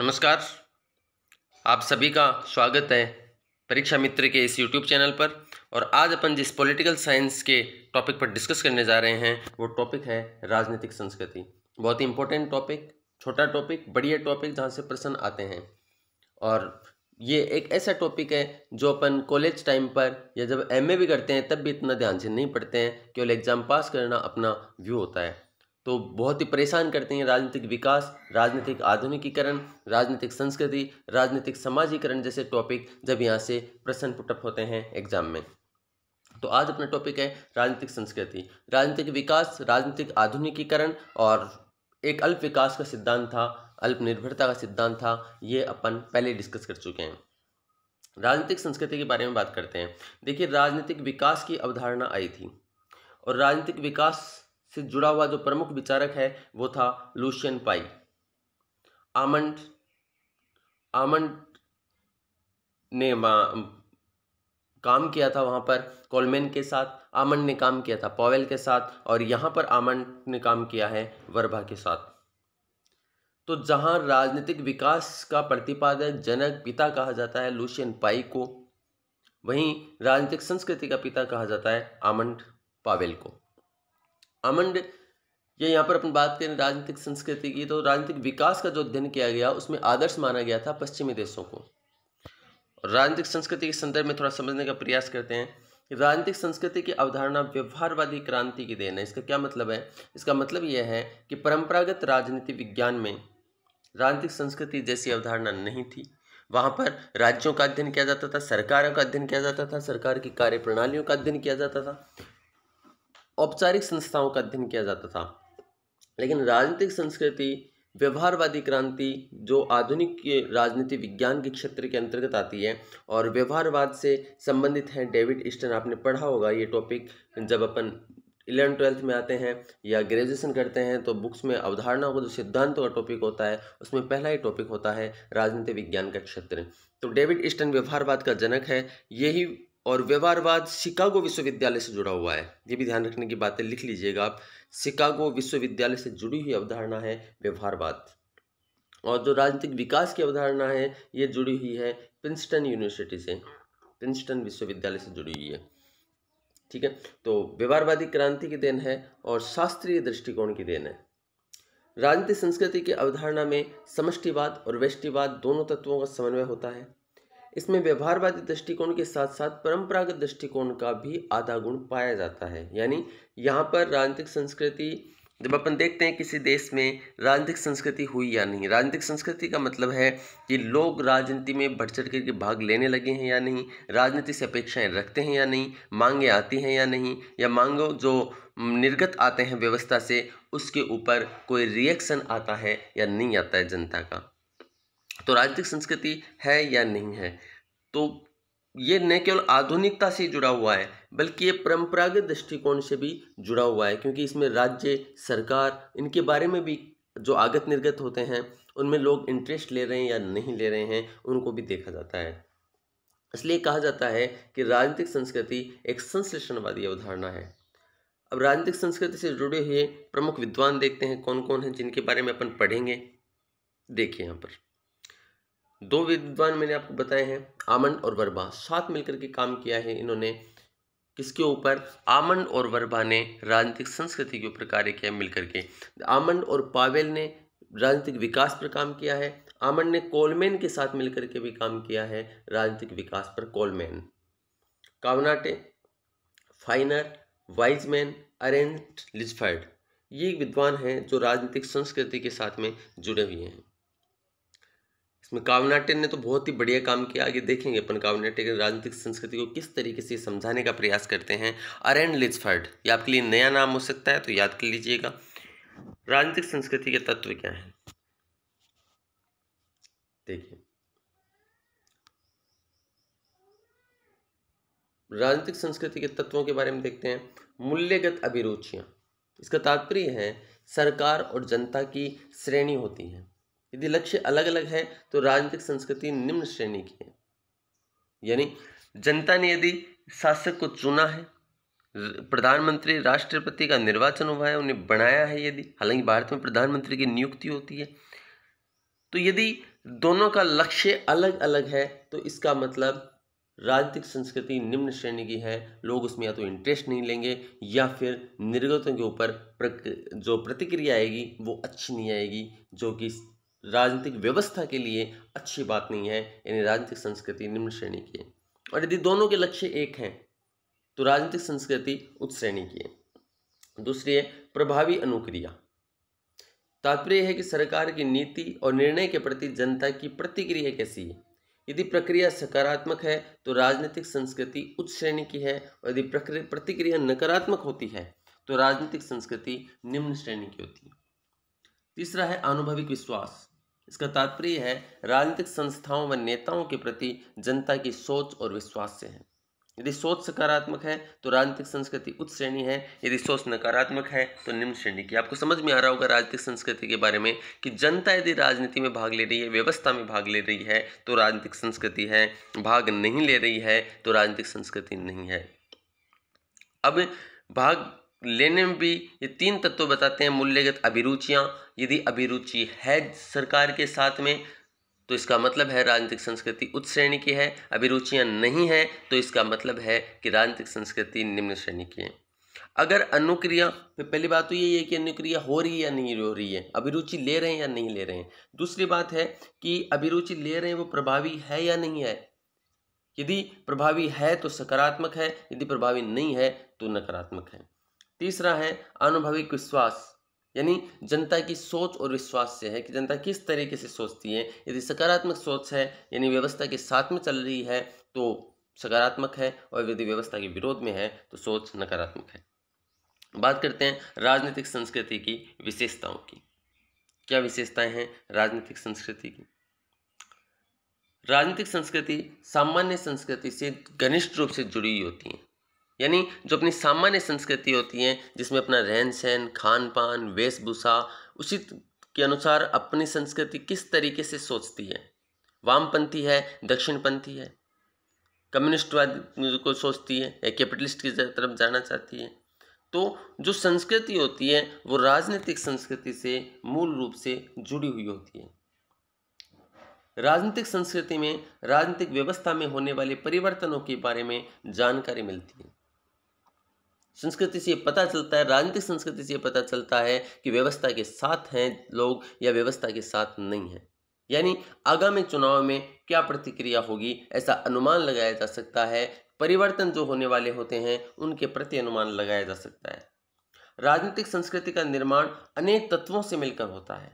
नमस्कार, आप सभी का स्वागत है परीक्षा मित्र के इस YouTube चैनल पर। और आज अपन जिस पॉलिटिकल साइंस के टॉपिक पर डिस्कस करने जा रहे हैं वो टॉपिक है राजनीतिक संस्कृति। बहुत ही इंपॉर्टेंट टॉपिक, छोटा टॉपिक, बढ़िया टॉपिक, जहाँ से प्रश्न आते हैं। और ये एक ऐसा टॉपिक है जो अपन कॉलेज टाइम पर या जब MA भी करते हैं तब भी इतना ध्यान से नहीं पढ़ते हैं, केवल एग्ज़ाम पास करना अपना व्यू होता है। तो बहुत ही परेशान करते हैं राजनीतिक विकास, राजनीतिक आधुनिकीकरण, राजनीतिक संस्कृति, राजनीतिक समाजीकरण जैसे टॉपिक जब यहाँ से प्रश्न पुटअप होते हैं एग्जाम में। तो आज अपना टॉपिक है राजनीतिक संस्कृति। राजनीतिक विकास, राजनीतिक आधुनिकीकरण और एक अल्प विकास का सिद्धांत था, अल्प निर्भरता का सिद्धांत था, ये अपन पहले डिस्कस कर चुके हैं। राजनीतिक संस्कृति के बारे में बात करते हैं। देखिए, राजनीतिक विकास की अवधारणा आई थी और राजनीतिक विकास से जुड़ा हुआ जो प्रमुख विचारक है वो था लूशियन पाई। आमंड ने काम किया था वहाँ पर कॉलमेन के साथ, आमंड ने काम किया था पावेल के साथ, और यहाँ पर आमंड ने काम किया है वर्बा के साथ। तो जहाँ राजनीतिक विकास का प्रतिपादक जनक पिता कहा जाता है लूशियन पाई को, वहीं राजनीतिक संस्कृति का पिता कहा जाता है आमंड पावेल को। आमंड, ये यहाँ पर अपन बात करें राजनीतिक संस्कृति की, तो राजनीतिक विकास का जो अध्ययन किया गया उसमें आदर्श माना गया था पश्चिमी देशों को। राजनीतिक संस्कृति के संदर्भ में थोड़ा समझने का प्रयास करते हैं। राजनीतिक संस्कृति की अवधारणा व्यवहारवादी क्रांति की देन है। इसका क्या मतलब है? इसका मतलब यह है कि परंपरागत राजनीति विज्ञान में राजनीतिक संस्कृति जैसी अवधारणा नहीं थी। वहाँ पर राज्यों का अध्ययन किया जाता था, सरकारों का अध्ययन किया जाता था, सरकार की कार्यप्रणालियों का अध्ययन किया जाता था, औपचारिक संस्थाओं का अध्ययन किया जाता था। लेकिन राजनीतिक संस्कृति व्यवहारवादी क्रांति जो आधुनिक राजनीति विज्ञान के क्षेत्र के अंतर्गत आती है और व्यवहारवाद से संबंधित है। डेविड ईस्टन, आपने पढ़ा होगा ये टॉपिक, जब अपन 11th-12th में आते हैं या ग्रेजुएशन करते हैं तो बुक्स में अवधारणाओं का जो सिद्धांतों का टॉपिक होता है उसमें पहला ही टॉपिक होता है राजनीति विज्ञान का क्षेत्र। तो डेविड ईस्टन व्यवहारवाद का जनक है, यही, और व्यवहारवाद शिकागो विश्वविद्यालय से जुड़ा हुआ है। ये भी ध्यान रखने की बात है, लिख लीजिएगा आप, शिकागो विश्वविद्यालय से जुड़ी हुई अवधारणा है व्यवहारवाद। और जो राजनीतिक विकास की अवधारणा है ये जुड़ी हुई है प्रिंसटन यूनिवर्सिटी से, प्रिंसटन विश्वविद्यालय से जुड़ी हुई है। ठीक है, तो व्यवहारवादी क्रांति की देन है और शास्त्रीय दृष्टिकोण की देन है। राजनीतिक संस्कृति की अवधारणा में समष्टिवाद और व्यष्टिवाद दोनों तत्वों का समन्वय होता है। इसमें व्यवहारवादी दृष्टिकोण के साथ साथ परंपरागत दृष्टिकोण का भी आधा गुण पाया जाता है। यानी यहाँ पर राजनीतिक संस्कृति, जब अपन देखते हैं किसी देश में राजनीतिक संस्कृति हुई या नहीं, राजनीतिक संस्कृति का मतलब है कि लोग राजनीति में बढ़ चढ़ करके भाग लेने लगे हैं या नहीं, राजनीति से अपेक्षाएँ रखते हैं या नहीं, मांगें आती हैं या नहीं, या मांगों जो निर्गत आते हैं व्यवस्था से उसके ऊपर कोई रिएक्शन आता है या नहीं आता है जनता का। तो राजनीतिक संस्कृति है या नहीं है, तो ये न केवल आधुनिकता से जुड़ा हुआ है बल्कि ये परंपरागत दृष्टिकोण से भी जुड़ा हुआ है, क्योंकि इसमें राज्य, सरकार, इनके बारे में भी जो आगत निर्गत होते हैं उनमें लोग इंटरेस्ट ले रहे हैं या नहीं ले रहे हैं उनको भी देखा जाता है। इसलिए कहा जाता है कि राजनीतिक संस्कृति एक संश्लेषणवादी अवधारणा है। अब राजनीतिक संस्कृति से जुड़े हुए प्रमुख विद्वान देखते हैं कौन कौन हैं जिनके बारे में अपन पढ़ेंगे। देखिए, यहाँ पर दो विद्वान मैंने आपको बताए हैं, आमंड और वर्बा, साथ मिलकर के काम किया है इन्होंने। किसके ऊपर? आमंड और वर्बा ने राजनीतिक संस्कृति के ऊपर कार्य किया मिलकर के। आमंड और पावेल ने राजनीतिक विकास पर काम किया है। आमंड ने कॉलमेन के साथ मिलकर के भी काम किया है राजनीतिक विकास पर। कॉलमेन, कावनाटे, फाइनर, वाइजमैन, अरेंड लिजफर्ड, ये विद्वान हैं जो राजनीतिक संस्कृति के साथ में जुड़े हुए हैं। इसमें कावनाटे ने तो बहुत ही बढ़िया काम किया, आगे देखेंगे अपन कावनाटे के राजनीतिक संस्कृति को किस तरीके से समझाने का प्रयास करते हैं। अरेंड लिजफर्ड, ये आपके लिए नया नाम हो सकता है तो याद कर लीजिएगा। राजनीतिक संस्कृति के तत्व क्या हैं? देखिए, राजनीतिक संस्कृति के तत्वों के बारे में देखते हैं। मूल्यगत अभिरुचियां, इसका तात्पर्य है सरकार और जनता की श्रेणी होती है। यदि लक्ष्य अलग अलग है तो राजनीतिक संस्कृति निम्न श्रेणी की है। यानी जनता ने यदि शासक को चुना है, प्रधानमंत्री राष्ट्रपति का निर्वाचन हुआ है, उन्हें बनाया है, यदि, हालांकि भारत में प्रधानमंत्री की नियुक्ति होती है, तो यदि दोनों का लक्ष्य अलग अलग है तो इसका मतलब राजनीतिक संस्कृति निम्न श्रेणी की है, लोग उसमें या तो इंटरेस्ट नहीं लेंगे या फिर निर्गतों के ऊपर जो प्रतिक्रिया आएगी वो अच्छी नहीं आएगी, जो कि राजनीतिक व्यवस्था के लिए अच्छी बात नहीं है। यानी राजनीतिक संस्कृति निम्न श्रेणी की है और यदि दोनों के लक्ष्य एक हैं तो राजनीतिक संस्कृति उच्च श्रेणी की है। दूसरी है प्रभावी अनुक्रिया। तात्पर्य है कि सरकार की नीति और निर्णय के प्रति जनता की प्रतिक्रिया कैसी है। यदि प्रक्रिया सकारात्मक है तो राजनीतिक संस्कृति उच्च श्रेणी की है और यदि प्रतिक्रिया नकारात्मक होती है तो राजनीतिक संस्कृति निम्न श्रेणी की होती है। तीसरा है आनुभविक विश्वास। इसका तात्पर्य है राजनीतिक संस्थाओं व नेताओं के प्रति जनता की सोच और विश्वास से है। यदि सोच सकारात्मक है तो राजनीतिक संस्कृति उच्च श्रेणी है, यदि सोच नकारात्मक है तो निम्न श्रेणी की। आपको समझ में आ रहा होगा राजनीतिक संस्कृति के बारे में कि जनता यदि राजनीति में भाग ले रही है, व्यवस्था में भाग ले रही है तो राजनीतिक संस्कृति है, भाग नहीं ले रही है तो राजनीतिक संस्कृति नहीं है। अब भाग लेने में भी ये तीन तत्व बताते हैं, मूल्यगत अभिरुचियाँ। यदि अभिरुचि है सरकार के साथ में तो इसका मतलब है राजनीतिक संस्कृति उच्च श्रेणी की है, अभिरुचियाँ नहीं है तो इसका मतलब है कि राजनीतिक संस्कृति निम्न श्रेणी की है। अगर अनुक्रिया, पहली बात तो ये है कि अनुक्रिया हो रही है या नहीं हो रही है, अभिरुचि ले रहे हैं या नहीं ले रहे हैं। दूसरी बात है कि अभिरुचि ले रहे हैं वो प्रभावी है या नहीं है, यदि प्रभावी है तो सकारात्मक है, यदि प्रभावी नहीं है तो नकारात्मक है। तीसरा है आनुभविक विश्वास, यानी जनता की सोच और विश्वास से है कि जनता किस तरीके से सोचती है। यदि सकारात्मक सोच है यानी व्यवस्था के साथ में चल रही है तो सकारात्मक है और यदि व्यवस्था के विरोध में है तो सोच नकारात्मक है। बात करते हैं राजनीतिक संस्कृति की विशेषताओं की। क्या विशेषताएं हैं राजनीतिक संस्कृति की। राजनीतिक संस्कृति सामान्य संस्कृति से घनिष्ठ रूप से जुड़ी हुई होती है, यानी जो अपनी सामान्य संस्कृति होती है जिसमें अपना रहन सहन, खान पान, वेशभूषा उसी के अनुसार अपनी संस्कृति किस तरीके से सोचती है, वामपंथी है, दक्षिणपंथी है, कम्युनिस्टवाद को सोचती है या कैपिटलिस्ट की तरफ जाना चाहती है, तो जो संस्कृति होती है वो राजनीतिक संस्कृति से मूल रूप से जुड़ी हुई होती है। राजनीतिक संस्कृति में राजनीतिक व्यवस्था में होने वाले परिवर्तनों के बारे में जानकारी मिलती है। संस्कृति से पता चलता है, राजनीतिक संस्कृति से पता चलता है कि व्यवस्था के साथ हैं लोग या व्यवस्था के साथ नहीं हैं, यानी आगामी चुनाव में क्या प्रतिक्रिया होगी ऐसा अनुमान लगाया जा सकता है। परिवर्तन जो होने वाले होते हैं उनके प्रति अनुमान लगाया जा सकता है। राजनीतिक संस्कृति का निर्माण अनेक तत्वों से मिलकर होता है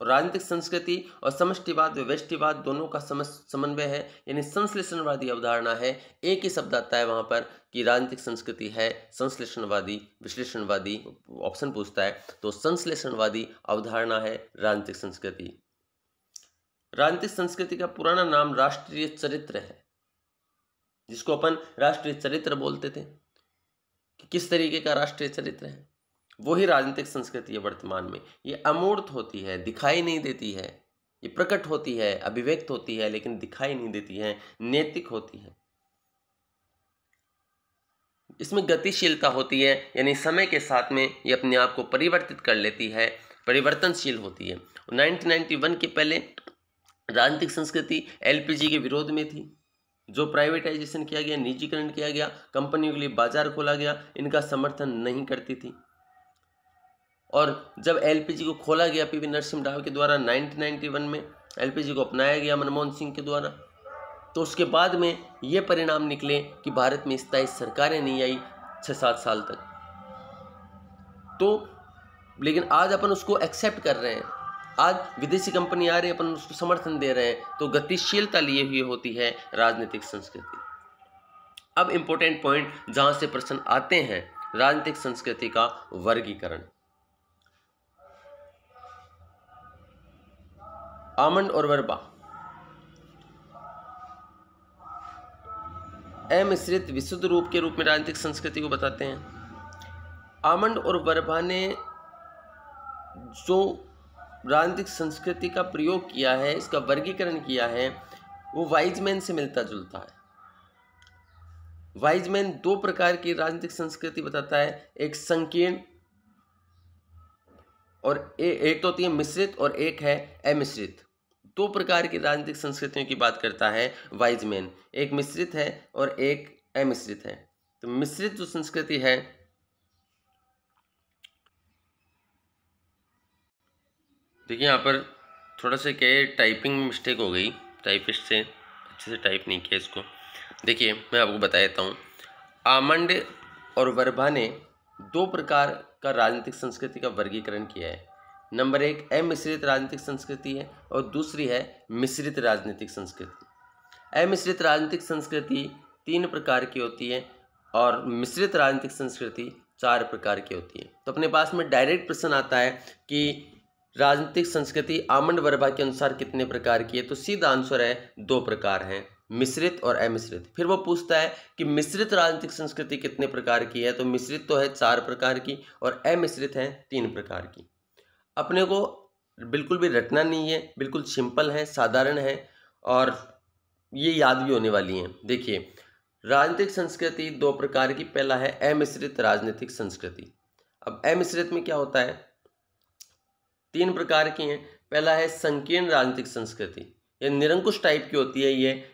और राजनीतिक संस्कृति और समष्टिवाद व्यष्टिवाद दोनों का समन्वय है, यानी संश्लेषणवादी अवधारणा है। एक ही शब्द आता है वहाँ पर कि राजनीतिक संस्कृति है संश्लेषणवादी, विश्लेषणवादी ऑप्शन पूछता है तो संश्लेषणवादी अवधारणा है राजनीतिक संस्कृति। राजनीतिक संस्कृति का पुराना नाम राष्ट्रीय चरित्र है, जिसको अपन राष्ट्रीय चरित्र बोलते थे कि किस तरीके का राष्ट्रीय चरित्र है, वही राजनीतिक संस्कृति है वर्तमान में। ये अमूर्त होती है, दिखाई नहीं देती है, ये प्रकट होती है, अभिव्यक्त होती है लेकिन दिखाई नहीं देती है, नैतिक होती है। इसमें गतिशीलता होती है, यानी समय के साथ में ये अपने आप को परिवर्तित कर लेती है, परिवर्तनशील होती है। 1991 के पहले राजनीतिक संस्कृति LPG के विरोध में थी, जो प्राइवेटाइजेशन किया गया, निजीकरण किया गया, कंपनियों के लिए बाजार खोला गया, इनका समर्थन नहीं करती थी। और जब LPG को खोला गया PV नरसिंह राव के द्वारा 1991 में, LPG को अपनाया गया मनमोहन सिंह के द्वारा, तो उसके बाद में ये परिणाम निकले कि भारत में स्थायी सरकारें नहीं आई 6-7 साल तक। तो लेकिन आज अपन उसको एक्सेप्ट कर रहे हैं, आज विदेशी कंपनी आ रही है, अपन उसको समर्थन दे रहे हैं, तो गतिशीलता लिए हुए होती है राजनीतिक संस्कृति। अब इम्पोर्टेंट पॉइंट जहाँ से प्रश्न आते हैं, राजनीतिक संस्कृति का वर्गीकरण। आमंड और वर्बा अमिश्रित विशुद्ध रूप के रूप में राजनीतिक संस्कृति को बताते हैं। आमंड और वर्बा ने जो राजनीतिक संस्कृति का प्रयोग किया है, इसका वर्गीकरण किया है, वो वाइजमैन से मिलता जुलता है। वाइजमैन 2 प्रकार की राजनीतिक संस्कृति बताता है, एक संकीर्ण और एक तो होती है मिश्रित और एक है अमिश्रित। दो प्रकार की राजनीतिक संस्कृतियों की बात करता है वाइजमैन, एक मिश्रित है और एक अमिश्रित है। तो मिश्रित जो संस्कृति है देखिए यहाँ पर थोड़ा सा क्या है टाइपिंग मिस्टेक हो गई, टाइपिस्ट से अच्छे से टाइप नहीं किया इसको। देखिए मैं आपको बता देता हूँ, आमंड और वर्बा ने दो प्रकार का राजनीतिक संस्कृति का वर्गीकरण किया है। नंबर एक अमिश्रित राजनीतिक संस्कृति है और दूसरी है मिश्रित राजनीतिक संस्कृति। अमिश्रित राजनीतिक संस्कृति 3 प्रकार की होती है और मिश्रित राजनीतिक संस्कृति 4 प्रकार की होती है। तो अपने पास में डायरेक्ट प्रश्न आता है कि राजनीतिक संस्कृति आमंड वर्बा के अनुसार कितने प्रकार की है, तो सीधा आंसर है 2 प्रकार हैं, मिश्रित और अमिश्रित। फिर वो पूछता है कि मिश्रित राजनीतिक संस्कृति कितने प्रकार की है, तो मिश्रित तो है 4 प्रकार की और अमिश्रित है 3 प्रकार की। अपने को बिल्कुल भी रटना नहीं है, बिल्कुल सिंपल है, साधारण है और ये याद भी होने वाली हैं। देखिए राजनीतिक संस्कृति 2 प्रकार की, पहला है अमिश्रित राजनीतिक संस्कृति। अब अमिश्रित में क्या होता है, 3 प्रकार की हैं। पहला है संकीर्ण राजनीतिक संस्कृति, ये निरंकुश टाइप की होती है,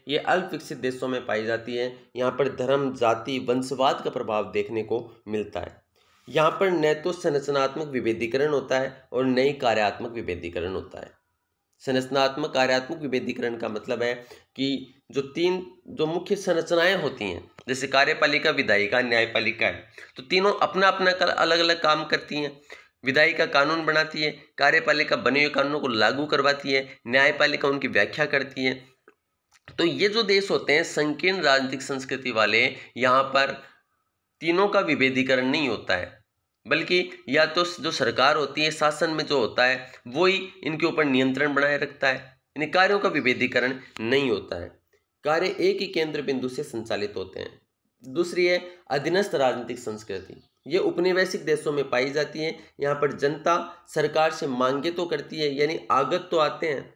ये अल्प विकसित देशों में पाई जाती है। यहाँ पर धर्म, जाति, वंशवाद का प्रभाव देखने को मिलता है। यहाँ पर न तो संरचनात्मक विभेदीकरण होता है और न ही कार्यात्मक विभेदीकरण होता है। संरचनात्मक कार्यात्मक विभेदीकरण का मतलब है कि जो 3 मुख्य संरचनाएं होती हैं, जैसे कार्यपालिका, विधायिका, न्यायपालिका है, तो तीनों अपना अपना अलग अलग काम करती हैं। विधायिका कानून बनाती है, कार्यपालिका बने हुए कानूनों को लागू करवाती है, न्यायपालिका उनकी व्याख्या करती है। तो ये जो देश होते हैं संकीर्ण राजनीतिक संस्कृति वाले, यहाँ पर तीनों का विभेदीकरण नहीं होता है, बल्कि या तो जो सरकार होती है, शासन में जो होता है, वो ही इनके ऊपर नियंत्रण बनाए रखता है। इन कार्यों का विभेदीकरण नहीं होता है, कार्य एक ही केंद्र बिंदु से संचालित होते हैं। दूसरी है अधीनस्थ राजनीतिक संस्कृति, ये उपनिवेशिक देशों में पाई जाती है। यहाँ पर जनता सरकार से मांगे तो करती है, यानी आगत तो आते हैं,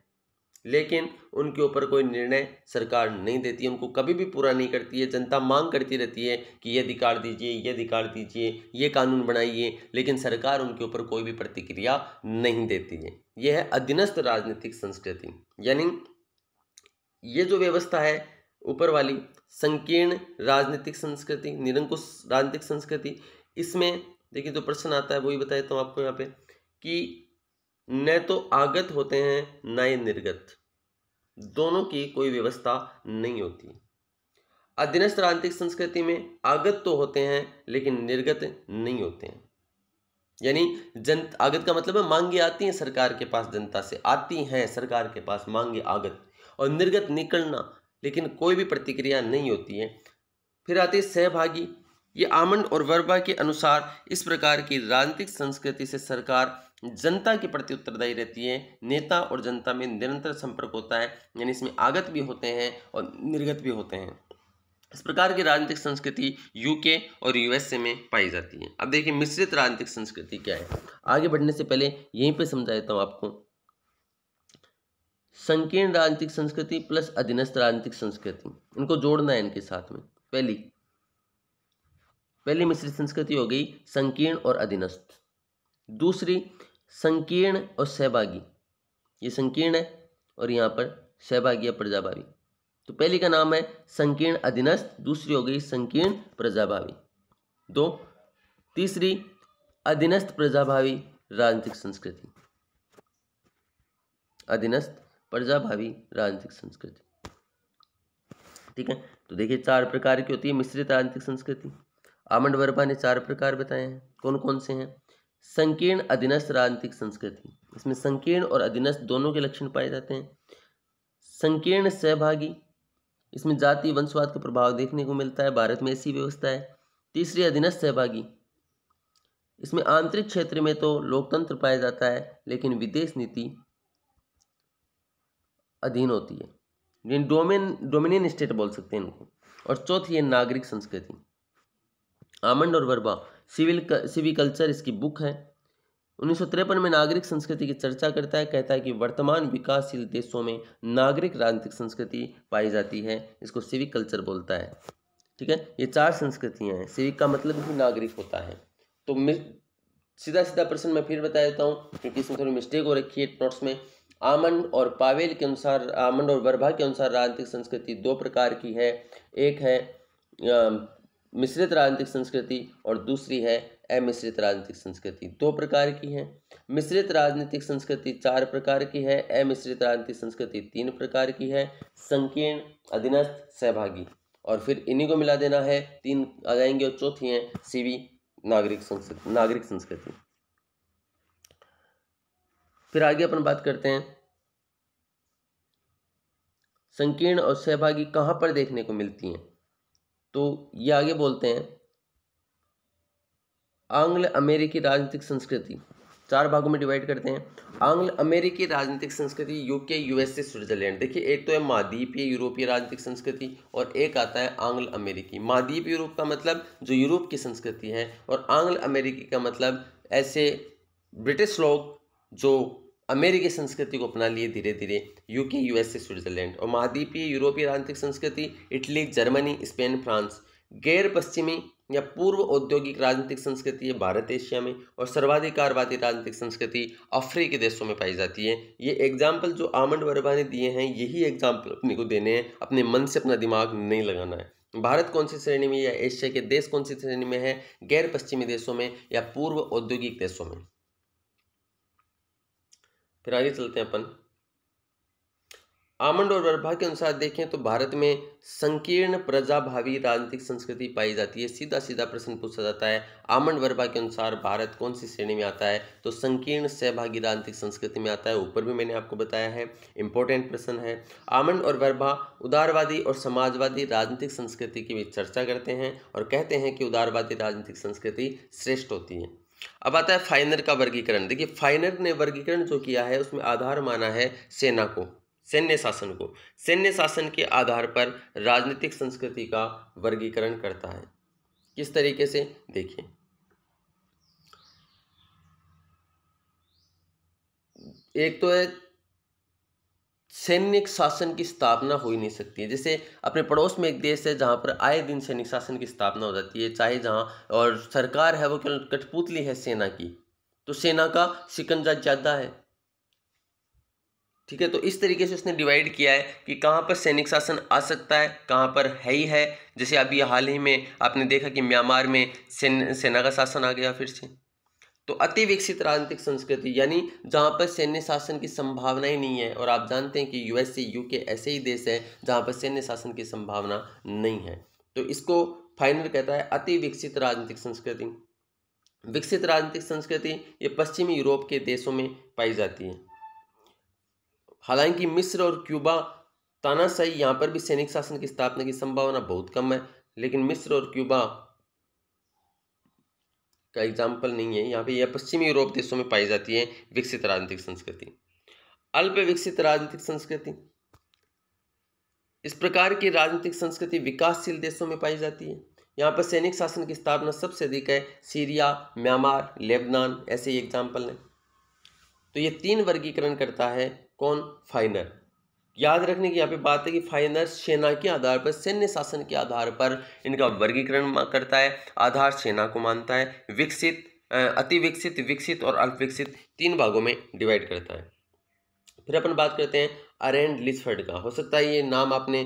लेकिन उनके ऊपर कोई निर्णय सरकार नहीं देती है, उनको कभी भी पूरा नहीं करती है। जनता मांग करती रहती है कि ये अधिकार दीजिए, ये अधिकार दीजिए, ये कानून बनाइए, लेकिन सरकार उनके ऊपर कोई भी प्रतिक्रिया नहीं देती है। यह है अधीनस्थ राजनीतिक संस्कृति, यानी ये जो व्यवस्था है ऊपर वाली संकीर्ण राजनीतिक संस्कृति, निरंकुश राजनीतिक संस्कृति, इसमें देखिए जो प्रश्न आता है वही बता देता हूँ आपको यहाँ पे कि न तो आगत होते हैं न ही निर्गत, दोनों की कोई व्यवस्था नहीं होती। अधीनस्थ राजनीतिक संस्कृति में आगत तो होते हैं लेकिन निर्गत नहीं होते हैं, यानी जनता, आगत का मतलब है मांगे आती हैं सरकार के पास, जनता से आती हैं सरकार के पास मांगे आगत, और निर्गत निकलना, लेकिन कोई भी प्रतिक्रिया नहीं होती है। फिर आते सहभागी, ये आमंड और वर्बा के अनुसार इस प्रकार की राजनीतिक संस्कृति से सरकार जनता के प्रति उत्तरदायी रहती है, नेता और जनता में निरंतर संपर्क होता है, यानी इसमें आगत भी होते हैं और निर्गत भी होते हैं। इस प्रकार की राजनीतिक संस्कृति यूके और यूएसए में पाई जाती है। अब देखिए मिश्रित राजनीतिक संस्कृति क्या है, आगे बढ़ने से पहले यहीं पर समझा देता हूँ आपको। संकीर्ण राजनीतिक संस्कृति प्लस अधीनस्थ राजनीतिक संस्कृति, इनको जोड़ना है इनके साथ में। पहली मिश्रित संस्कृति हो गई संकीर्ण और अधीनस्थ, दूसरी संकीर्ण और सहभागी, ये संकीर्ण है और यहाँ पर सहभागी या प्रजाभावी। तो पहली का नाम है संकीर्ण अधीनस्थ, दूसरी हो गई संकीर्ण प्रजाभावी। तीसरी अधीनस्थ प्रजाभावी राजनीतिक संस्कृति, अधीनस्थ प्रजाभावी राजनीतिक संस्कृति, ठीक है। तो देखिए 4 प्रकार की होती है मिश्रित राजनीतिक संस्कृति, आमंड वर्बा ने 4 प्रकार बताए हैं, कौन कौन से हैं। संकीर्ण अधीनस्थ राजनीतिक संस्कृति, इसमें संकीर्ण और अधीनस्थ दोनों के लक्षण पाए जाते हैं। संकीर्ण सहभागी, इसमें जाति, वंशवाद का प्रभाव देखने को मिलता है, भारत में ऐसी व्यवस्था है। तीसरी अधीनस्थ सहभागी, इसमें आंतरिक क्षेत्र में तो लोकतंत्र पाया जाता है, लेकिन विदेश नीति अधीन होती है, यानी डोमिनियन स्टेट बोल सकते हैं इनको। और चौथी है नागरिक संस्कृति, आमंड और वर्बा सिविकल्चर इसकी बुक है, 1953 में नागरिक संस्कृति की चर्चा करता है, कहता है कि वर्तमान विकासशील देशों में नागरिक राजनीतिक संस्कृति पाई जाती है, इसको सिविक कल्चर बोलता है, ठीक है। ये 4 संस्कृतियाँ हैं, सिविक का मतलब ही नागरिक होता है। तो सीधा प्रश्न मैं फिर बता देता हूँ, क्योंकि इसमें थोड़ी मिस्टेक हो रखी है नोट्स में। आमंड और पावेल के अनुसार, आमंड और वर्बा के अनुसार राजनीतिक संस्कृति दो प्रकार की है, एक है मिश्रित राजनीतिक संस्कृति और दूसरी है अमिश्रित राजनीतिक संस्कृति। दो प्रकार की है, मिश्रित राजनीतिक संस्कृति 4 प्रकार की है, अमिश्रित राजनीतिक संस्कृति 3 प्रकार की है, संकीर्ण, अधीनस्थ, सहभागी। और फिर इन्हीं को मिला देना है, 3 आ जाएंगे और चौथी है सीवी नागरिक संस्कृति। फिर आगे अपन बात करते हैं संकीर्ण और सहभागी कहाँ पर देखने को मिलती हैं, तो ये आगे बोलते हैं आंग्ल अमेरिकी राजनीतिक संस्कृति 4 भागों में डिवाइड करते हैं। आंग्ल अमेरिकी राजनीतिक संस्कृति यूके, यूएसए, स्विट्जरलैंड। देखिए एक तो है महाद्वीपीय यूरोपीय राजनीतिक संस्कृति और एक आता है आंग्ल अमेरिकी। महाद्वीप यूरोप का मतलब जो यूरोप की संस्कृति है और आंग्ल अमेरिकी का मतलब ऐसे ब्रिटिश लोग जो अमेरिकी संस्कृति को अपना लिए धीरे धीरे यूके, यूएसए, स्विट्जरलैंड। और महाद्वीपीय यूरोपीय राजनीतिक संस्कृति इटली, जर्मनी, स्पेन, फ्रांस। गैर पश्चिमी या पूर्व औद्योगिक राजनीतिक संस्कृति भारत, एशिया में। और सर्वाधिकारवादी राजनीतिक संस्कृति अफ्रीकी देशों में पाई जाती है। ये एग्जाम्पल जो आमंड वर्बा ने दिए हैं यही एग्जाम्पल अपने को देने हैं, अपने मन से अपना दिमाग नहीं लगाना है। भारत कौन सी श्रेणी में या एशिया के देश कौन सी श्रेणी में है, गैर पश्चिमी देशों में या पूर्व औद्योगिक देशों में। फिर आगे चलते हैं अपन आमंड और वर्बा के अनुसार देखें तो भारत में संकीर्ण प्रजाभावी राजनीतिक संस्कृति पाई जाती है। सीधा सीधा प्रश्न पूछा जाता है आमंड वर्बा के अनुसार भारत कौन सी श्रेणी में आता है, तो संकीर्ण सहभागी राजनीतिक संस्कृति में आता है। ऊपर भी मैंने आपको बताया है, इंपॉर्टेंट प्रश्न है। आमंड और वर्बा उदारवादी और समाजवादी राजनीतिक संस्कृति की भी चर्चा करते हैं और कहते हैं कि उदारवादी राजनीतिक संस्कृति श्रेष्ठ होती है। अब आता है फाइनर का वर्गीकरण। देखिए फाइनर ने वर्गीकरण जो किया है उसमें आधार माना है सेना को, सैन्य शासन को। सैन्य शासन के आधार पर राजनीतिक संस्कृति का वर्गीकरण करता है। किस तरीके से देखिए, एक तो है सैनिक शासन की स्थापना हो ही नहीं सकती है। जैसे अपने पड़ोस में एक देश है जहाँ पर आए दिन सैनिक शासन की स्थापना हो जाती है, चाहे जहाँ और सरकार है वो केवल कठपुतली है सेना की, तो सेना का शिकंजा ज़्यादा है। ठीक है, तो इस तरीके से उसने डिवाइड किया है कि कहाँ पर सैनिक शासन आ सकता है, कहाँ पर है ही है। जैसे अभी हाल ही में आपने देखा कि म्यांमार में सेना का शासन आ गया फिर से। तो अति विकसित राजनीतिक संस्कृति यानी जहाँ पर सैन्य शासन की संभावना ही नहीं है। और आप जानते हैं कि यूएसए, यूके ऐसे ही देश है जहाँ पर सैन्य शासन की संभावना नहीं है। तो इसको फाइनर कहता है अति विकसित राजनीतिक संस्कृति। विकसित राजनीतिक संस्कृति ये पश्चिमी यूरोप के देशों में पाई जाती है। हालांकि मिस्र और क्यूबा तानाशाही, यहाँ पर भी सैनिक शासन की स्थापना की संभावना बहुत कम है, लेकिन मिस्र और क्यूबा का एग्जाम्पल नहीं है। यहाँ पे यह पश्चिमी यूरोप देशों में पाई जाती है विकसित राजनीतिक संस्कृति। अल्प विकसित राजनीतिक संस्कृति, इस प्रकार की राजनीतिक संस्कृति विकासशील देशों में पाई जाती है। यहाँ पर सैनिक शासन की स्थापना सबसे अधिक है, सीरिया, म्यांमार, लेबनान ऐसे ही एग्जाम्पल हैं। तो ये 3 वर्गीकरण करता है कौन, फाइनर। याद रखने की यहाँ पे बात है कि फाइनर सेना के आधार पर, सैन्य शासन के आधार पर इनका वर्गीकरण करता है। आधार सेना को मानता है, विकसित, अति विकसित, विकसित और अल्प विकसित 3 भागों में डिवाइड करता है। फिर अपन बात करते हैं अरेंड लिजफर्ड का। हो सकता है ये नाम आपने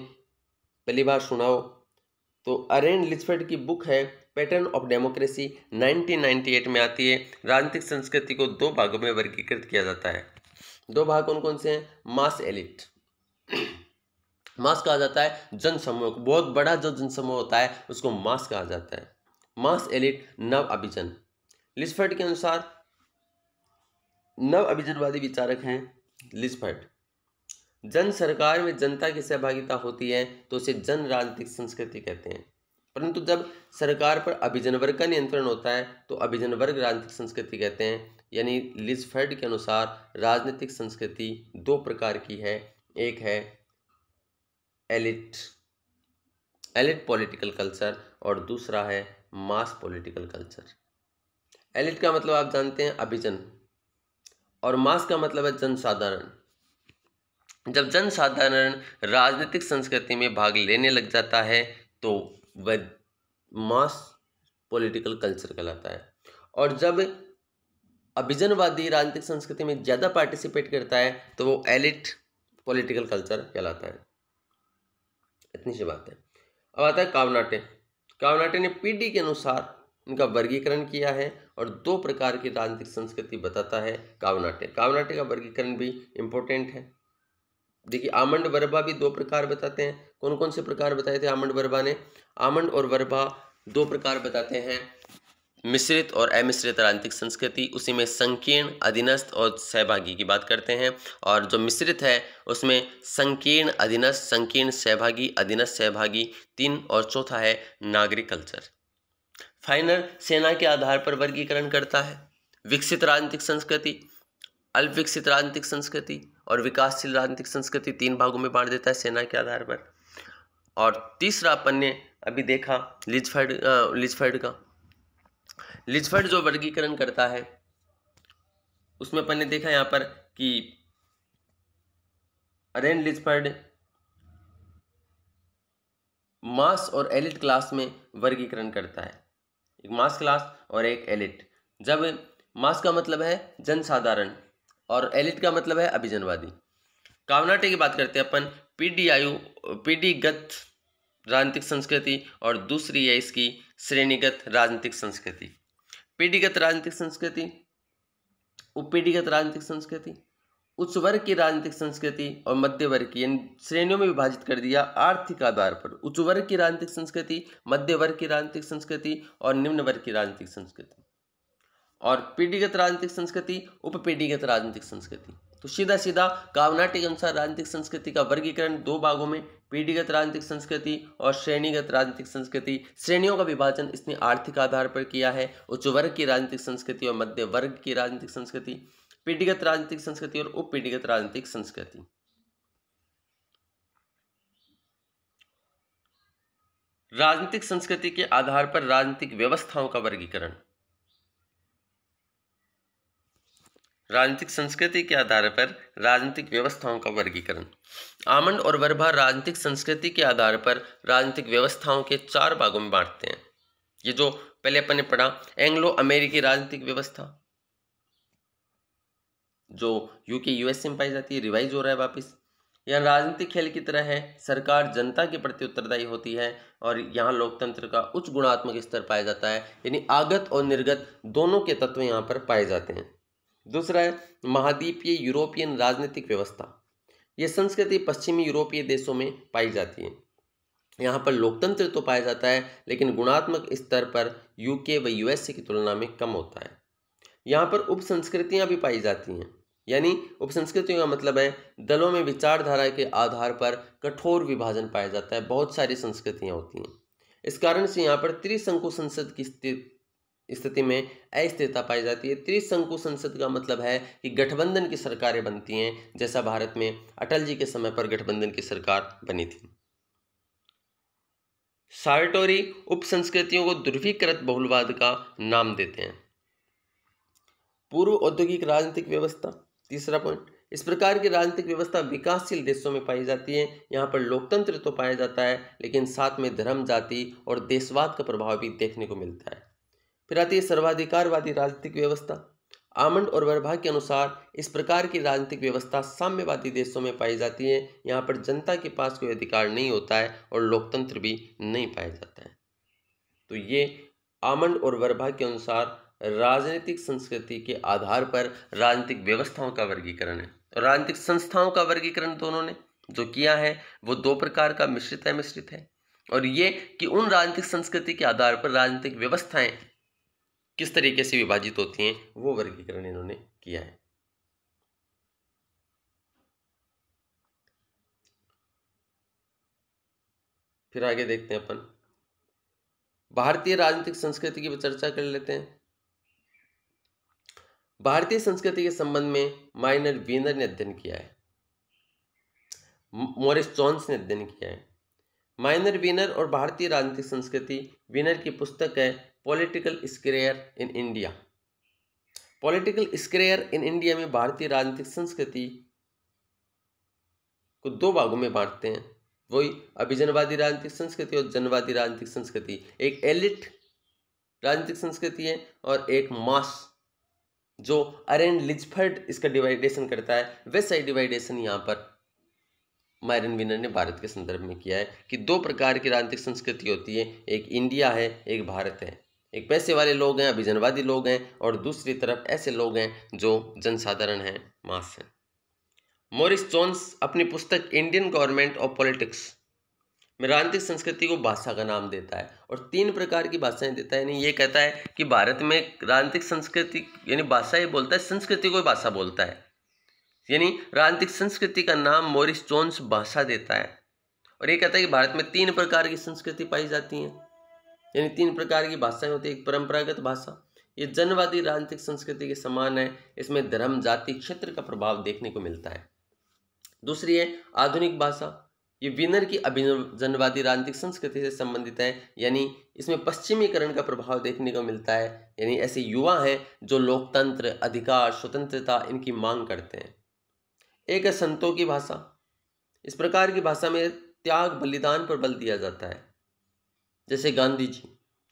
पहली बार सुना हो। तो अरेंड लिजफर्ड की बुक है पैटर्न ऑफ डेमोक्रेसी, 1998 में आती है। राजनीतिक संस्कृति को 2 भागों में वर्गीकृत किया जाता है। 2 भाग कौन कौन से हैं, मास, एलिट। मास कहा जाता है जनसमूह को, बहुत बड़ा जो जनसमूह होता है उसको मास कहा जाता है। मास, एलिट, नव अभिजन। लिजफर्ड के अनुसार नव अभिजनवादी विचारक हैं लिजफर्ड। जन सरकार में जनता की सहभागिता होती है तो उसे जन राजनीतिक संस्कृति कहते हैं, परंतु जब सरकार पर अभिजन वर्ग का नियंत्रण होता है तो अभिजन वर्ग राजनीतिक संस्कृति कहते हैं। यानी लिजफर्ड के अनुसार राजनीतिक संस्कृति 2 प्रकार की है, एक है एलिट, एलिट पॉलिटिकल कल्चर, और दूसरा है मास पॉलिटिकल कल्चर। एलिट का मतलब आप जानते हैं अभिजन, और मास का मतलब है जनसाधारण। जब जनसाधारण राजनीतिक संस्कृति में भाग लेने लग जाता है तो वह मास पॉलिटिकल कल्चर कहलाता है। और जब अभिजनवादी राजनीतिक संस्कृति में ज़्यादा पार्टिसिपेट करता है तो वो एलिट पॉलिटिकल कल्चर कहलाता है। इतनी सी बात है। अब आता है कावनाटे। कावनाटे ने पीढ़ी के अनुसार इनका वर्गीकरण किया है और दो प्रकार की राजनीतिक संस्कृति बताता है कावनाटे। कावनाटे का वर्गीकरण भी इम्पोर्टेंट है। देखिए आमंड वर्बा भी दो प्रकार बताते हैं। कौन कौन से प्रकार बताए थे आमंड वर्बा ने? आमंड और वर्बा दो प्रकार बताते हैं, मिश्रित और अमिश्रित राजनीतिक संस्कृति। उसी में संकीर्ण, अधीनस्थ और सहभागी की बात करते हैं। और जो मिश्रित है उसमें संकीर्ण, अधीनस्थ, संकीर्ण सहभागी, अधीनस्थ सहभागी, तीन, और चौथा है नागरिक कल्चर। फाइनर सेना के आधार पर वर्गीकरण करता है। विकसित राजनीतिक संस्कृति, अल्पविकसित राजनीतिक संस्कृति और विकासशील राजनीतिक संस्कृति, तीन भागों में बांट देता है सेना के आधार पर। और तीसरा अपन ने अभी देखा लिजफर्ड जो वर्गीकरण करता है उसमें अपन ने देखा यहाँ पर कि अरेंड लिजफर्ड मास और एलिट क्लास में वर्गीकरण करता है। एक मास क्लास और एक एलिट। जब मास का मतलब है जनसाधारण और एलिट का मतलब है अभिजनवादी। कावनाटे की बात करते हैं अपन, पीढ़ीगत राजनीतिक संस्कृति और दूसरी है इसकी श्रेणीगत राजनीतिक संस्कृति। पीढ़ीगत राजनीतिक संस्कृति, उपपीढ़ीगत राजनीतिक संस्कृति, उच्च वर्ग की राजनीतिक संस्कृति और मध्य वर्ग की, इन श्रेणियों में विभाजित कर दिया आर्थिक आधार पर। उच्च वर्ग की राजनीतिक संस्कृति, मध्य वर्ग की राजनीतिक संस्कृति और निम्न वर्ग की राजनीतिक संस्कृति। और पीढ़ीगत राजनीतिक संस्कृति, उपपीढ़ीगत राजनीतिक संस्कृति। तो सीधा सीधा कावनाटे के अनुसार राजनीतिक संस्कृति का वर्गीकरण दो भागों में, पीढ़ीगत राजनीतिक संस्कृति और श्रेणीगत राजनीतिक संस्कृति। श्रेणियों का विभाजन इसने आर्थिक आधार पर किया है, उच्च वर्ग की राजनीतिक संस्कृति और मध्य वर्ग की राजनीतिक संस्कृति, पीढ़ीगत राजनीतिक संस्कृति और उपपीढ़ीगत राजनीतिक संस्कृति। राजनीतिक संस्कृति के आधार पर राजनीतिक व्यवस्थाओं का वर्गीकरण। राजनीतिक संस्कृति के आधार पर राजनीतिक व्यवस्थाओं का वर्गीकरण। आमंड और वर्बा राजनीतिक संस्कृति के आधार पर राजनीतिक व्यवस्थाओं के चार भागों में बांटते हैं। ये जो पहले अपन ने पढ़ा एंग्लो अमेरिकी राजनीतिक व्यवस्था जो यूके यूएसए में पाई जाती है, रिवाइज हो रहा है वापस। यह राजनीतिक खेल की तरह है, सरकार जनता के प्रति उत्तरदायी होती है और यहाँ लोकतंत्र का उच्च गुणात्मक स्तर पाया जाता है, यानी आगत और निर्गत दोनों के तत्व यहाँ पर पाए जाते हैं। दूसरा है महाद्वीपीय यूरोपियन राजनीतिक व्यवस्था। यह संस्कृति पश्चिमी यूरोपीय देशों में पाई जाती है। यहाँ पर लोकतंत्र तो पाया जाता है लेकिन गुणात्मक स्तर पर यूके व यूएसए की तुलना में कम होता है। यहाँ पर उपसंस्कृतियाँ भी पाई जाती हैं, यानी उपसंस्कृतियों का मतलब है दलों में विचारधारा के आधार पर कठोर विभाजन पाया जाता है। बहुत सारी संस्कृतियाँ होती हैं। इस कारण से यहाँ पर त्रिशंकु संसद की स्थिति में अस्थिरता पाई जाती है। त्रिशंकु संसद का मतलब है कि गठबंधन की सरकारें बनती हैं, जैसा भारत में अटल जी के समय पर गठबंधन की सरकार बनी थी। सार्टोरी उपसंस्कृतियों को ध्रुवीकृत बहुलवाद का नाम देते हैं। पूर्व औद्योगिक राजनीतिक व्यवस्था, तीसरा पॉइंट। इस प्रकार की राजनीतिक व्यवस्था विकासशील देशों में पाई जाती है। यहाँ पर लोकतंत्र तो पाया जाता है लेकिन साथ में धर्म, जाति और देशवाद का प्रभाव भी देखने को मिलता है। फिर आती है सर्वाधिकारवादी राजनीतिक व्यवस्था। आमंड और वर्बा के अनुसार इस प्रकार की राजनीतिक व्यवस्था साम्यवादी देशों में पाई जाती है। यहाँ पर जनता के पास कोई अधिकार नहीं होता है और लोकतंत्र भी नहीं पाया जाता है। तो ये आमंड और वर्बा के अनुसार राजनीतिक संस्कृति के आधार पर राजनीतिक व्यवस्थाओं का वर्गीकरण है। और राजनीतिक संस्थाओं का वर्गीकरण दोनों ने जो किया है वो दो प्रकार का, मिश्रित अमिश्रित है। और ये कि उन राजनीतिक संस्कृति के आधार पर राजनीतिक व्यवस्थाएँ किस तरीके से विभाजित होती हैं वो वर्गीकरण इन्होंने किया है। फिर आगे देखते हैं अपन भारतीय राजनीतिक संस्कृति की चर्चा कर लेते हैं। भारतीय संस्कृति के संबंध में माइनर वीनर ने अध्ययन किया है, मॉरिस जोन्स ने अध्ययन किया है। माइनर वीनर और भारतीय राजनीतिक संस्कृति, वीनर की पुस्तक है political square in India. Political square in India में भारतीय राजनीतिक संस्कृति को दो भागों में बांटते हैं, वही अभिजनवादी राजनीतिक संस्कृति और जनवादी राजनीतिक संस्कृति। एक एलिट राजनीतिक संस्कृति है और एक मास जो अरेंड लिजफर्ड इसका डिवाइडेशन करता है, वैसा ही डिवाइडेशन यहाँ पर माइनर वीनर ने भारत के संदर्भ में किया है कि दो प्रकार की राजनीतिक संस्कृति होती है, एक इंडिया है, एक भारत है। एक पैसे वाले लोग हैं, अभिजनवादी लोग हैं, और दूसरी तरफ ऐसे लोग हैं जो जनसाधारण हैं, मास हैं। मॉरिस जोन्स अपनी पुस्तक इंडियन गवर्नमेंट और पॉलिटिक्स में राजनीतिक संस्कृति को भाषा का नाम देता है और तीन प्रकार की भाषाएं देता है। यानी ये कहता है कि भारत में राजनीतिक संस्कृति यानी भाषा ये बोलता है, संस्कृति को भाषा बोलता है। यानी राजनीतिक संस्कृति का नाम मॉरिस जोन्स भाषा देता है और ये कहता है कि भारत में तीन प्रकार की संस्कृति पाई जाती हैं, यानी तीन प्रकार की भाषाएं होती है। एक परंपरागत भाषा, ये जनवादी राजनीतिक संस्कृति के समान है, इसमें धर्म, जाति, क्षेत्र का प्रभाव देखने को मिलता है। दूसरी है आधुनिक भाषा, ये विनर की अभिजनवादी राजनीतिक संस्कृति से संबंधित है, यानी इसमें पश्चिमीकरण का प्रभाव देखने को मिलता है। यानी ऐसे युवा हैं जो लोकतंत्र, अधिकार, स्वतंत्रता इनकी मांग करते हैं। एक है संतों की भाषा, इस प्रकार की भाषा में त्याग, बलिदान पर बल दिया जाता है, जैसे गांधी जी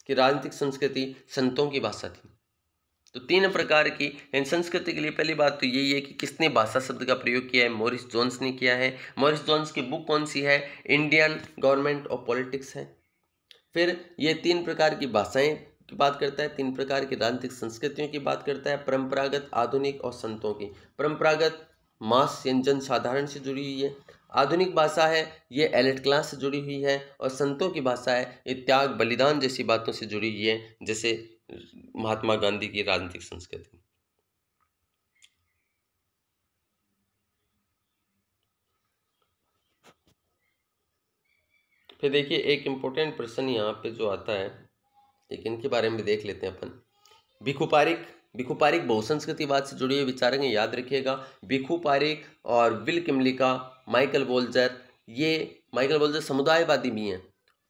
की राजनीतिक संस्कृति संतों की भाषा थी। तो तीन प्रकार की इन संस्कृति के लिए पहली बात तो यही है कि किसने भाषा शब्द का प्रयोग किया है, मॉरिस जोन्स ने किया है। मॉरिस जोन्स की बुक कौन सी है, इंडियन गवर्नमेंट ऑफ पॉलिटिक्स है। फिर ये तीन प्रकार की भाषाएं की बात करता है, तीन प्रकार की राजनीतिक संस्कृतियों की बात करता है, परंपरागत, आधुनिक और संतों की। परंपरागत मास जन साधारण से जुड़ी हुई है, आधुनिक भाषा है ये एलिट क्लास से जुड़ी हुई है, और संतों की भाषा है ये त्याग, बलिदान जैसी बातों से जुड़ी हुई है, जैसे महात्मा गांधी की राजनीतिक संस्कृति। फिर देखिए एक इम्पोर्टेंट प्रश्न यहाँ पे जो आता है, लेकिन इनके बारे में देख लेते हैं अपन। भिखू पारेख बहुसंस्कृतिवाद से जुड़े हुए विचारक हैं, याद रखिएगा। भिखू पारेख और विल किमलिका, माइकल वाल्ज़र, ये माइकल वाल्ज़र समुदायवादी भी हैं,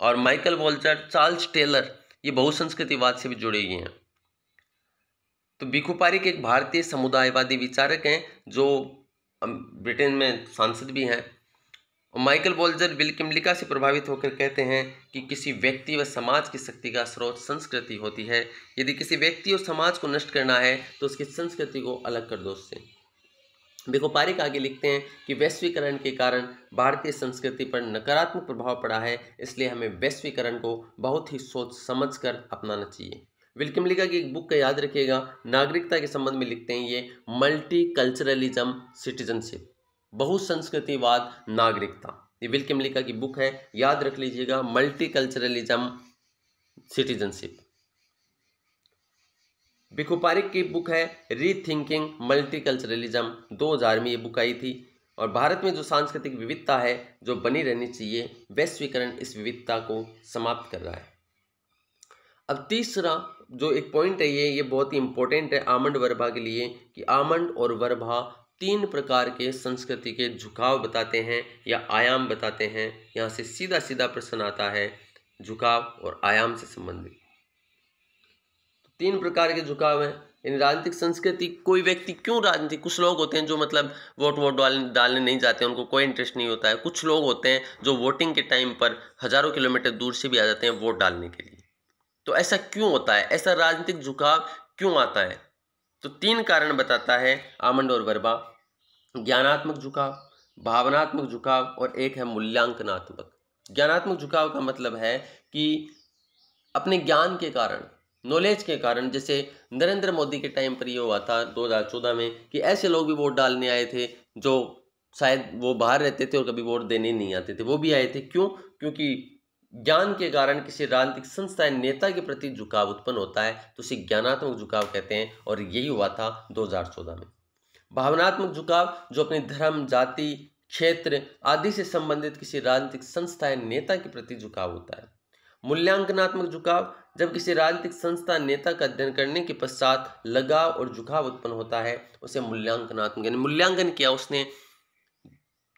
और माइकल वाल्ज़र, चार्ल्स टेलर, ये बहुसंस्कृतिवाद से भी जुड़े हुए हैं। तो भिखू पारेख एक भारतीय समुदायवादी विचारक हैं जो ब्रिटेन में सांसद भी हैं। और माइकल वाल्ज़र विल किमलिका से प्रभावित होकर कहते हैं कि किसी व्यक्ति व समाज की शक्ति का स्रोत संस्कृति होती है। यदि किसी व्यक्ति और समाज को नष्ट करना है तो उसकी संस्कृति को अलग कर दो उससे। भिखू पारेख आगे लिखते हैं कि वैश्वीकरण के कारण भारतीय संस्कृति पर नकारात्मक प्रभाव पड़ा है, इसलिए हमें वैश्वीकरण को बहुत ही सोच समझ कर अपनाना चाहिए। विल किमलिका की एक बुक का याद रखिएगा, नागरिकता के संबंध में लिखते हैं ये मल्टी कल्चरलिज्म, सिटीजनशिप, बहुसंस्कृतिवाद, नागरिकता। ये विल किमलिका की बुक है, याद रख लीजिएगा, multiculturalism, citizenship. Bhikhu Parekh की बुक है रीथिंकिंग मल्टी कल्चरलिज्म, 2000 में ये बुक आई थी। और भारत में जो सांस्कृतिक विविधता है जो बनी रहनी चाहिए, वैश्वीकरण इस विविधता को समाप्त कर रहा है। अब तीसरा जो एक पॉइंट है ये बहुत ही इंपॉर्टेंट है आमंड वर्बा के लिए, कि आमंड और वर्बा तीन प्रकार के संस्कृति के झुकाव बताते हैं या आयाम बताते हैं। यहाँ से सीधा सीधा प्रश्न आता है झुकाव और आयाम से संबंधित। तो तीन प्रकार के झुकाव हैं इन राजनीतिक संस्कृति। कोई व्यक्ति क्यों राजनीति, कुछ लोग होते हैं जो मतलब वोट डालने नहीं जाते, उनको कोई इंटरेस्ट नहीं होता है। कुछ लोग होते हैं जो वोटिंग के टाइम पर हजारों किलोमीटर दूर से भी आ जाते हैं वोट डालने के लिए। तो ऐसा क्यों होता है, ऐसा राजनीतिक झुकाव क्यों आता है? तो तीन कारण बताता है आमंड और वर्बा, ज्ञानात्मक झुकाव, भावनात्मक झुकाव और एक है मूल्यांकनात्मक। ज्ञानात्मक झुकाव का मतलब है कि अपने ज्ञान के कारण, नॉलेज के कारण, जैसे नरेंद्र मोदी के टाइम पर ये हुआ था 2014 में कि ऐसे लोग भी वोट डालने आए थे जो शायद वो बाहर रहते थे और कभी वोट देने नहीं आते थे, वो भी आए थे। क्यों? क्योंकि ज्ञान के कारण किसी राजनीतिक संस्था या नेता के प्रति झुकाव उत्पन्न होता है, तो उसे ज्ञानात्मक झुकाव कहते हैं, और यही हुआ था 2014 में। भावनात्मक झुकाव जो अपने धर्म, जाति, क्षेत्र आदि से संबंधित किसी राजनीतिक संस्था या नेता के प्रति झुकाव होता है। मूल्यांकनात्मक झुकाव जब किसी राजनीतिक संस्था नेता का अध्ययन करने के पश्चात लगाव और झुकाव उत्पन्न होता है, उसे मूल्यांकनात्मक, यानी मूल्यांकन किया उसने,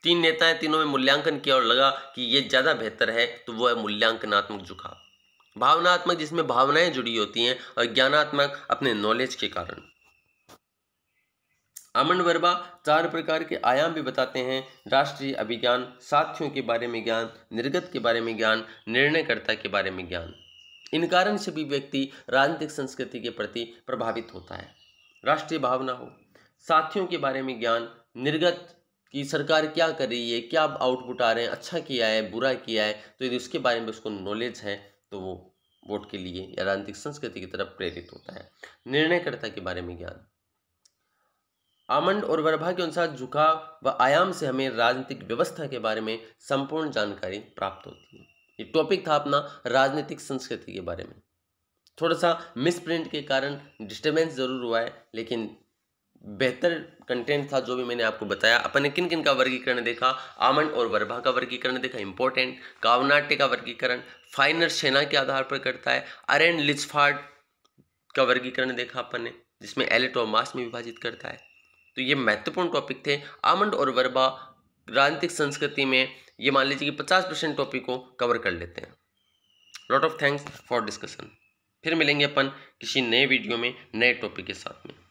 तीन नेताएं, तीनों में मूल्यांकन किया और लगा कि ये ज़्यादा बेहतर है, तो वो है मूल्यांकनात्मक झुकाव। भावनात्मक जिसमें भावनाएं जुड़ी होती हैं, और ज्ञानात्मक अपने नॉलेज के कारण। आमंड वर्बा चार प्रकार के आयाम भी बताते हैं, राष्ट्रीय अभिज्ञान, साथियों के बारे में ज्ञान, निर्गत के बारे में ज्ञान, निर्णयकर्ता के बारे में ज्ञान। इन कारण से भी व्यक्ति राजनीतिक संस्कृति के प्रति प्रभावित होता है। राष्ट्रीय भावना हो, साथियों के बारे में ज्ञान, निर्गत कि सरकार क्या कर रही है, क्या आउटपुट आ रहे हैं, अच्छा किया है, बुरा किया है, तो यदि उसके बारे में उसको नॉलेज है तो वो वोट के लिए या राजनीतिक संस्कृति की तरफ प्रेरित होता है। निर्णयकर्ता के बारे में ज्ञान। आमंड और वर्बा के अनुसार झुकाव व आयाम से हमें राजनीतिक व्यवस्था के बारे में संपूर्ण जानकारी प्राप्त होती है। ये टॉपिक था अपना राजनीतिक संस्कृति के बारे में। थोड़ा सा मिसप्रिंट के कारण डिस्टर्बेंस जरूर हुआ है, लेकिन बेहतर कंटेंट था जो भी मैंने आपको बताया। अपन ने किन किन का वर्गीकरण देखा, आमंड और वर्बा का वर्गीकरण देखा, इंपॉर्टेंट। कावनाटे का वर्गीकरण फाइनर सेना के आधार पर करता है। अरेंड लिजफर्ड का वर्गीकरण देखा अपन ने, जिसमें एलिट और मास में विभाजित करता है। तो ये महत्वपूर्ण टॉपिक थे आमंड और वर्बा राजनीतिक संस्कृति में। ये मान लीजिए कि 50% टॉपिक को कवर कर लेते हैं। Lot of thanks for discussion. फिर मिलेंगे अपन किसी नए वीडियो में नए टॉपिक के साथ में।